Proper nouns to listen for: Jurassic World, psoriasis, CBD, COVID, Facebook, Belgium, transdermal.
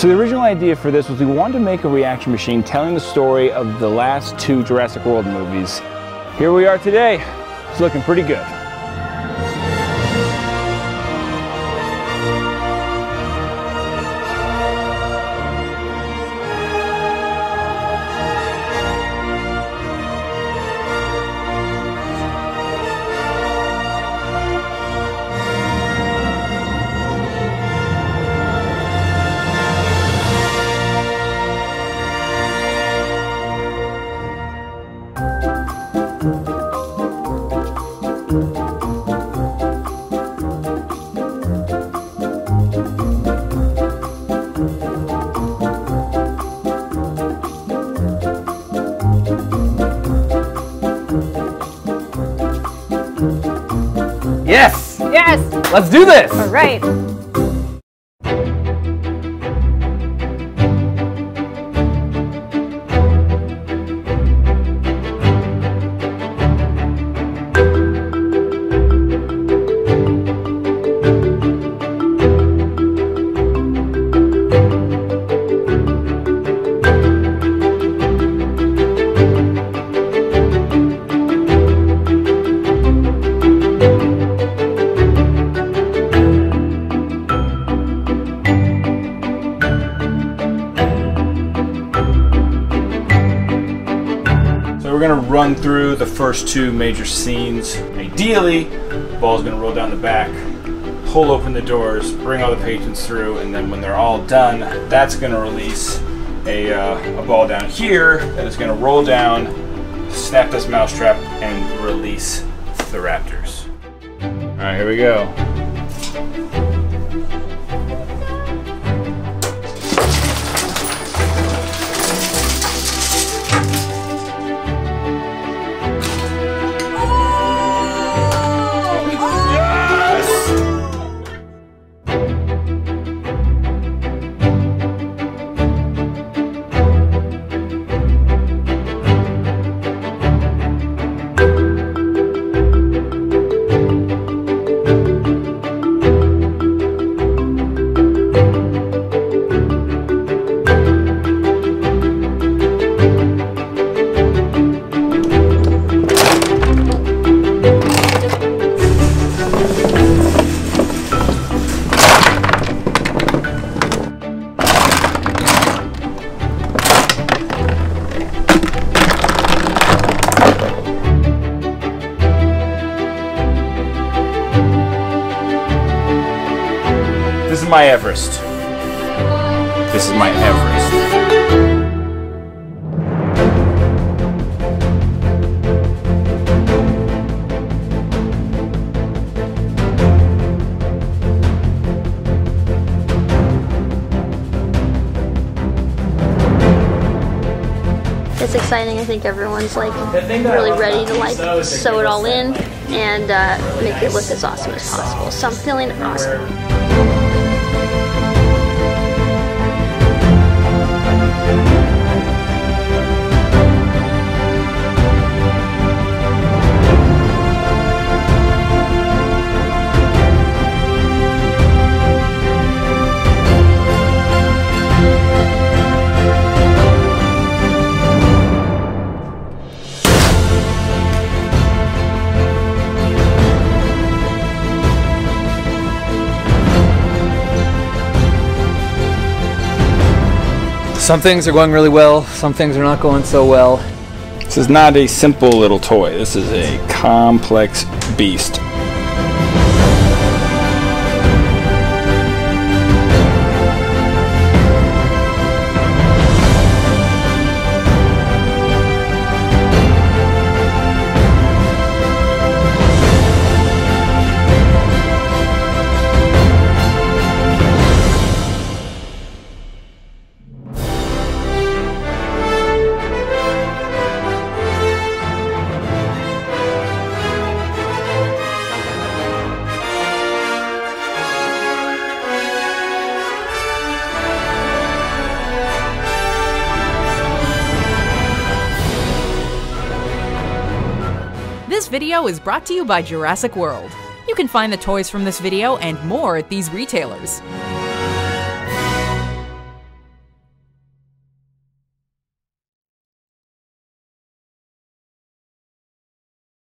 So the original idea for this was we wanted to make a reaction machine telling the story of the last two Jurassic World movies. Here we are today. It's looking pretty good. Yes! Yes! Let's do this! All right. We're gonna run through the first two major scenes. Ideally, the ball's gonna roll down the back, pull open the doors, bring all the patrons through, and then when they're all done, that's gonna release a ball down here that is gonna roll down, snap this mousetrap, and release the raptors. All right, here we go. This is my Everest. This is my Everest. It's exciting. I think everyone's like really ready to like sew it all in and make it look as awesome as possible. So I'm feeling awesome. Some things are going really well, some things are not going so well. This is not a simple little toy. This is a complex beast. This video is brought to you by Jurassic World. You can find the toys from this video and more at these retailers.